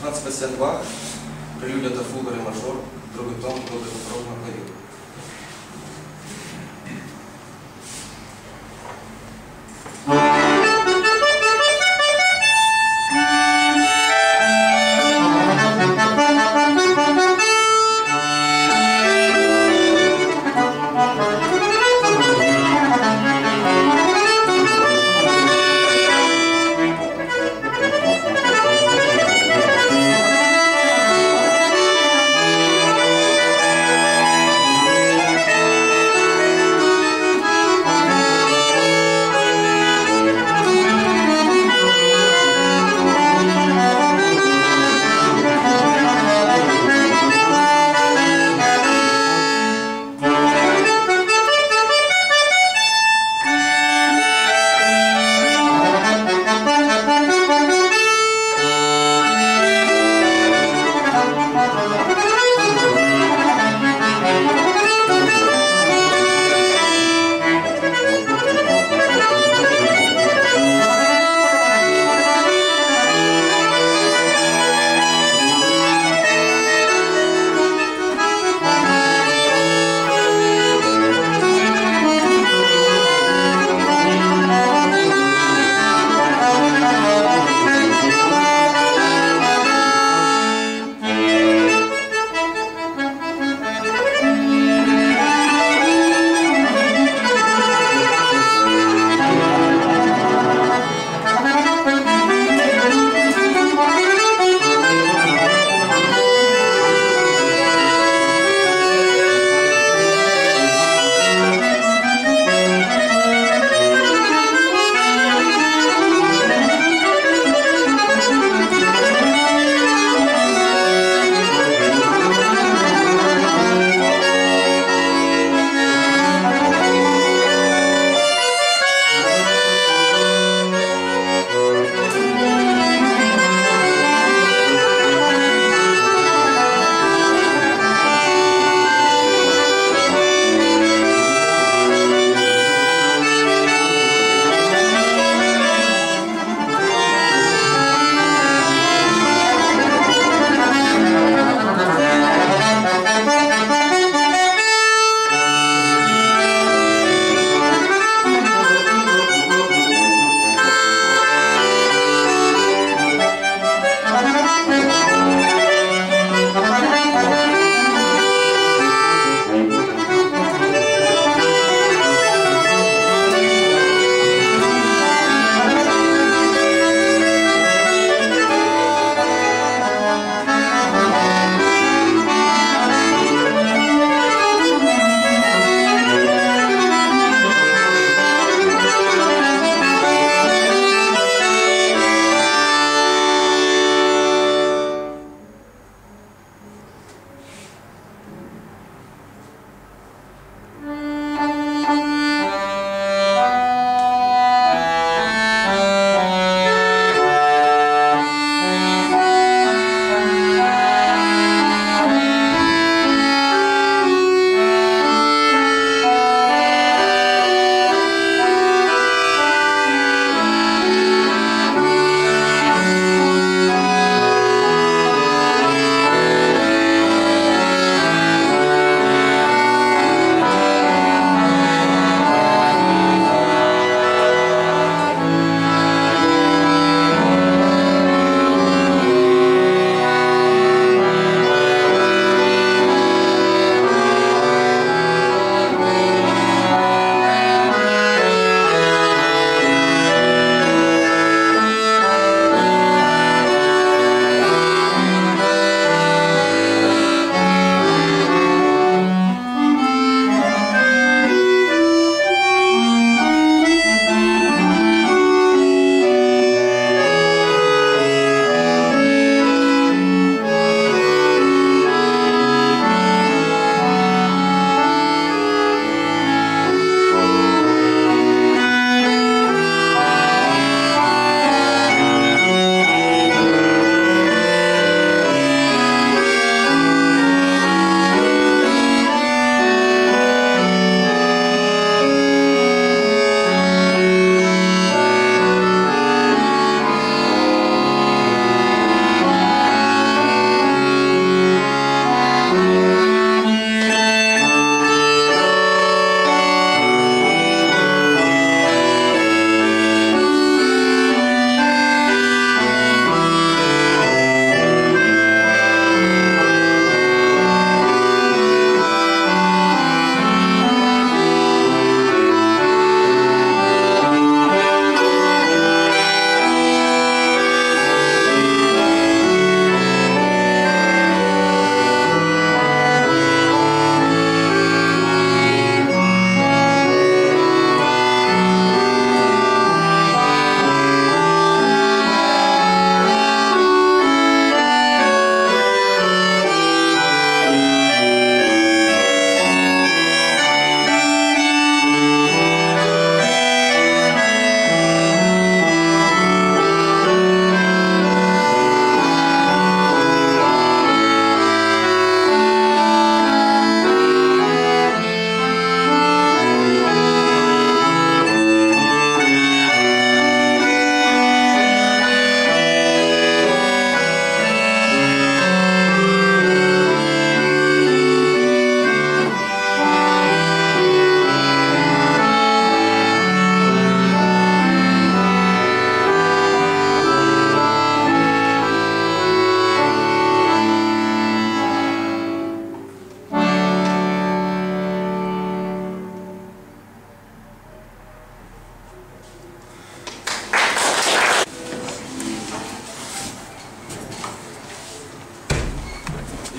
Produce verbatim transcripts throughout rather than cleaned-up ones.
пятнадцать пятьдесят два, прелюдия до фуга и мажор, другой том, добрый вопрос на клавиатуре.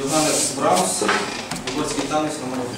Йоганес Брамс, Угорський танець номер один.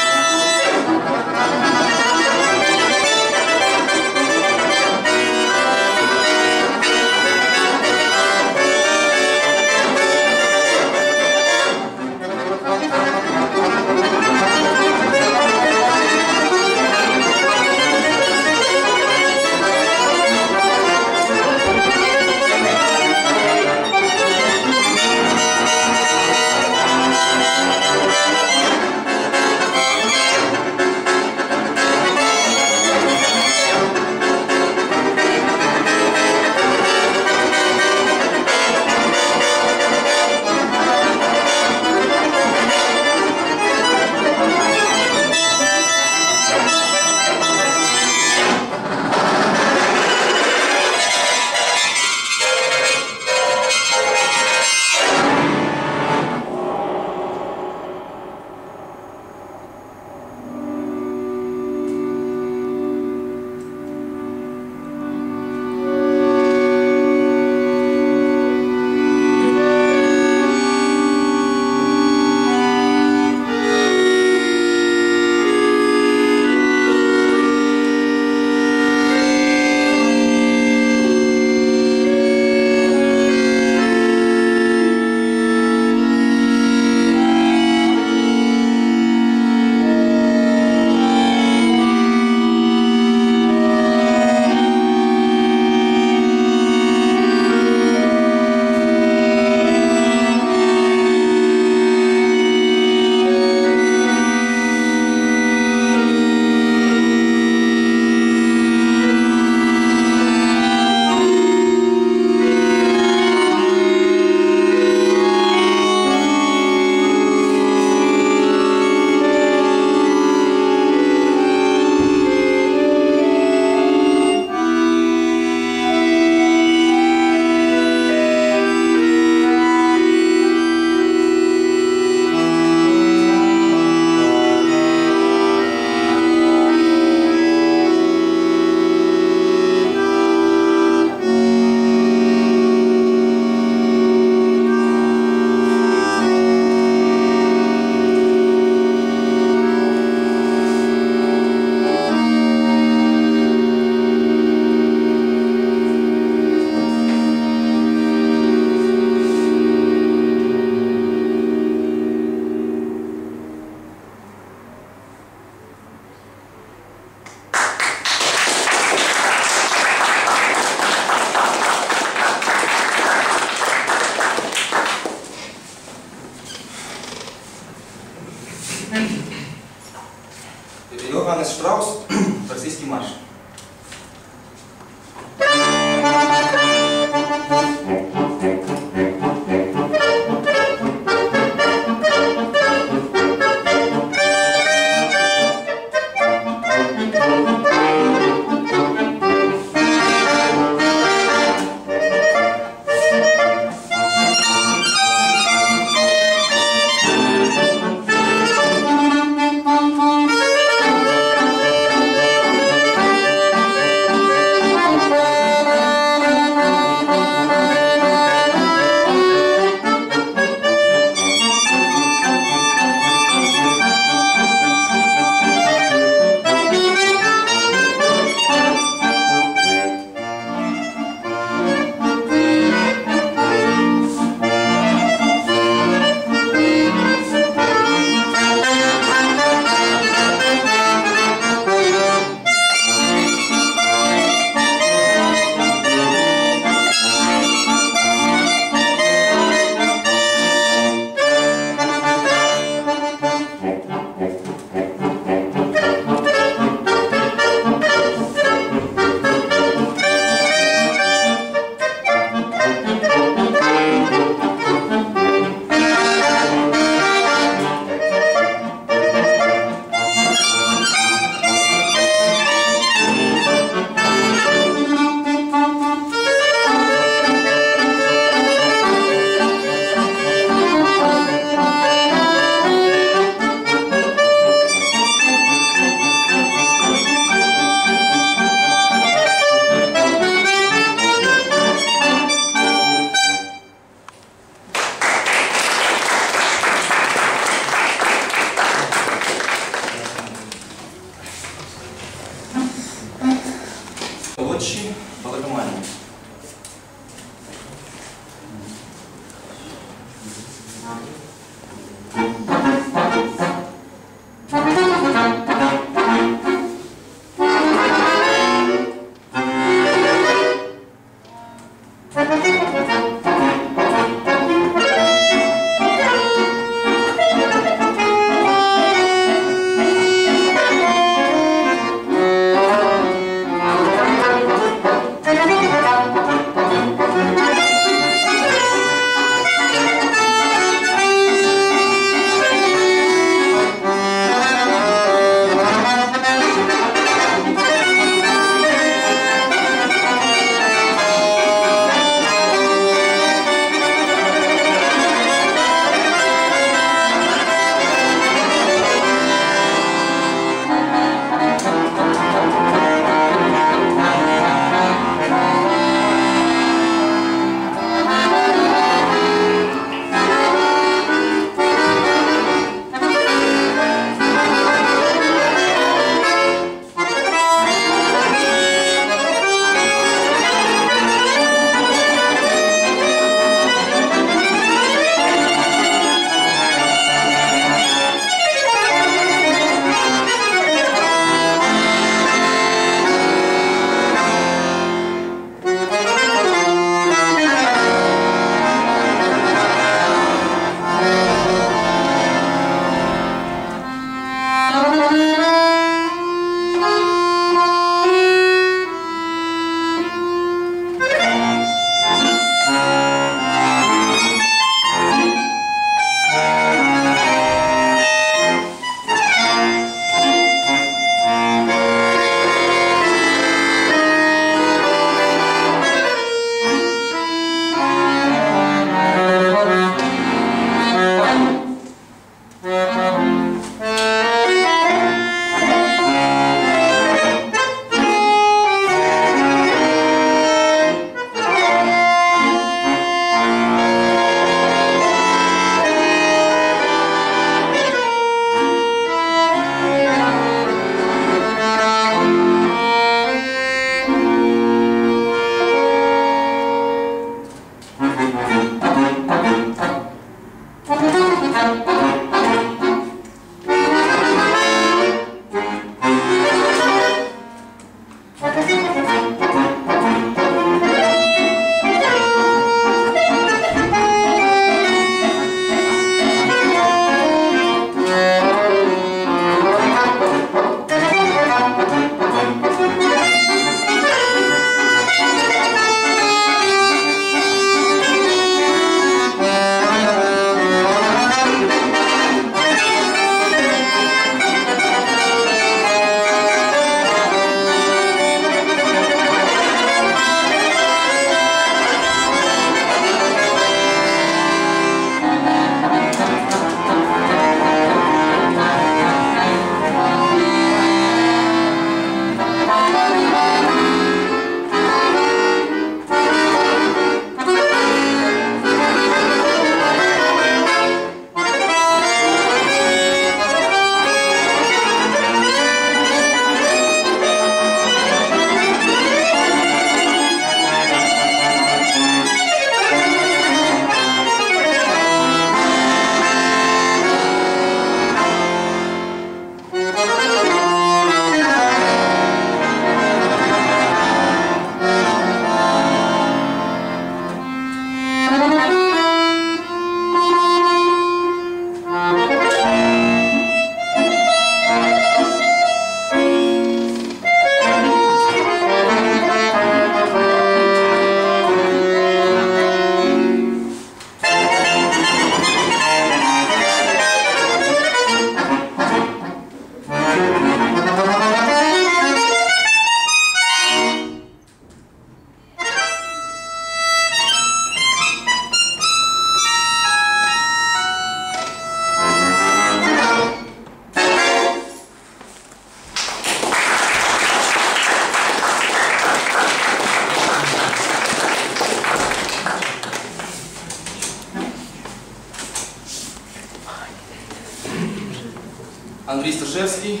Андрей Сташевский,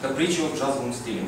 капричо в джазовом стиле.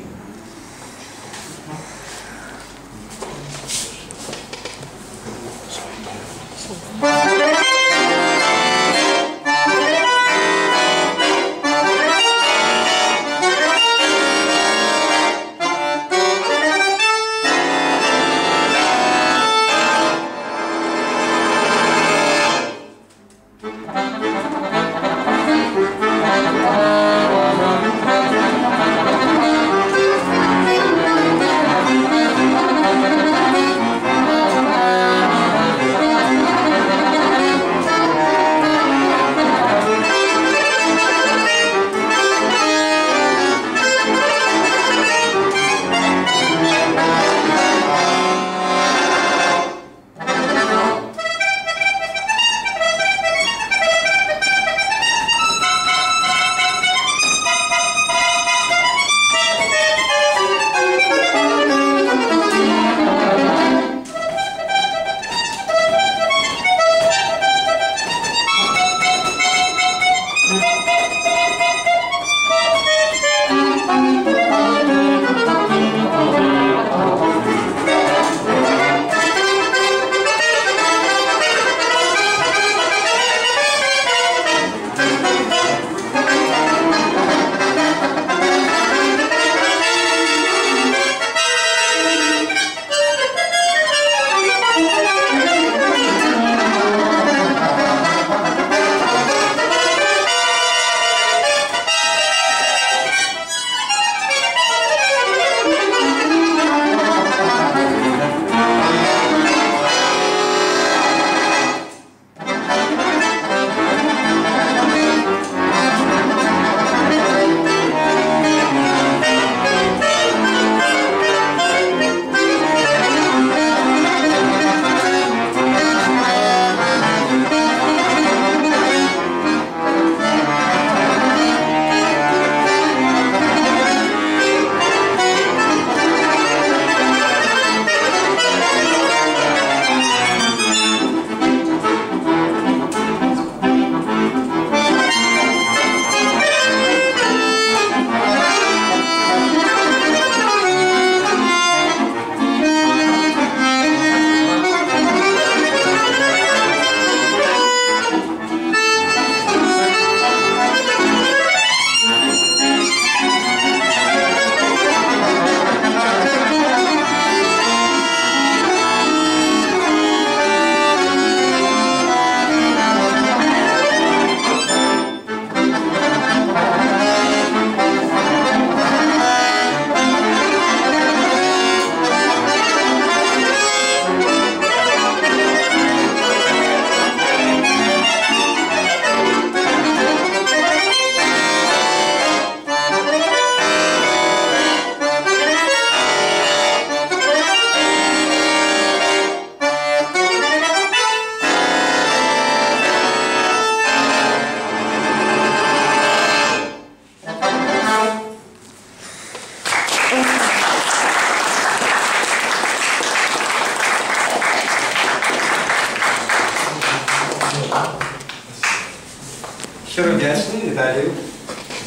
Щиро вдячний Віталію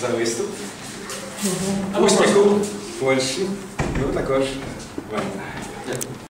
за виступ. Успіху Польщі, ну також вам.